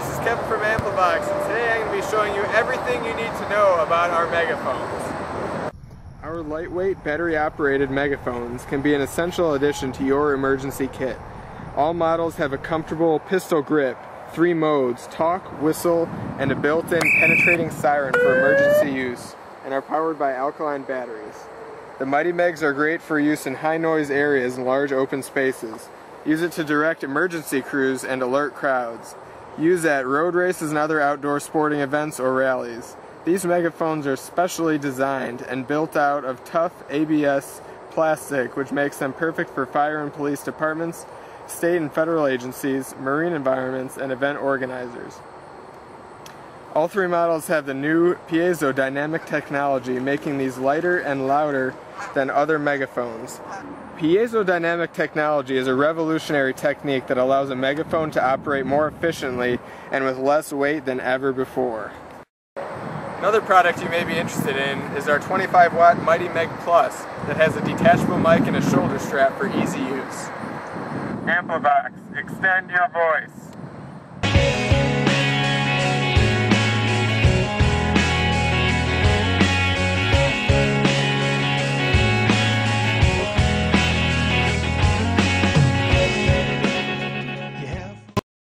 this is Kevin from AmpliVox, and today I'm going to be showing you everything you need to know about our megaphones. Our lightweight, battery-operated megaphones can be an essential addition to your emergency kit. All models have a comfortable pistol grip, 3 modes, talk, whistle, and a built-in penetrating siren for emergency use, and are powered by alkaline batteries. The Mity-Megs are great for use in high-noise areas and large open spaces. Use it to direct emergency crews and alert crowds. Use at road races and other outdoor sporting events or rallies. These megaphones are specially designed and built out of tough ABS plastic, which makes them perfect for fire and police departments, state and federal agencies, marine environments, and event organizers. All 3 models have the new piezo-dynamic technology, making these lighter and louder than other megaphones. Piezo-dynamic technology is a revolutionary technique that allows a megaphone to operate more efficiently and with less weight than ever before. Another product you may be interested in is our 25-watt Mity-Meg Plus that has a detachable mic and a shoulder strap for easy use. AmpliVox, extend your voice.